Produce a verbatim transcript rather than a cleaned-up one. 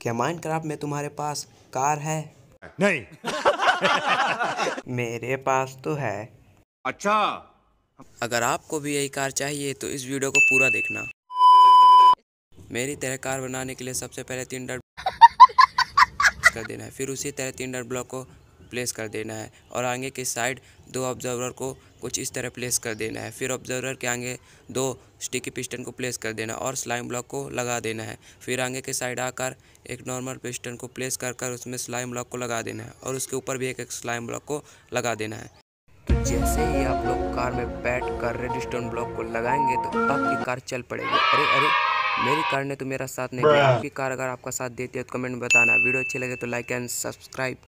क्या माइनक्राफ्ट में तुम्हारे पास कार है? नहीं। मेरे पास तो है। अच्छा, अगर आपको भी यही कार चाहिए तो इस वीडियो को पूरा देखना। मेरी तरह कार बनाने के लिए सबसे पहले तीन डॉट कर देना है, फिर उसी तरह तीन डॉट ब्लॉक को प्लेस कर देना है और आगे की साइड दो ऑब्जर्वर को कुछ इस तरह प्लेस कर देना है। फिर ऑब्जर्वर के आगे दो स्टिकी पिस्टन को प्लेस कर देना और स्लाइम ब्लॉक को लगा देना है। फिर आगे के साइड आकर एक नॉर्मल पिस्टन को प्लेस कर कर उसमें स्लाइम ब्लॉक को लगा देना है और उसके ऊपर भी एक एक स्लाइम ब्लॉक को लगा देना है। तो जैसे ही आप लोग कार में बैठ कर रेडस्टोन ब्लॉक को लगाएंगे तो आपकी कार चल पड़ेगी। अरे अरे, मेरी कार ने तो मेरा साथ नहीं दिया, आपकी कार अगर आपका साथ देती है तो कमेंट में बताना। वीडियो अच्छी लगे तो लाइक एंड सब्सक्राइब।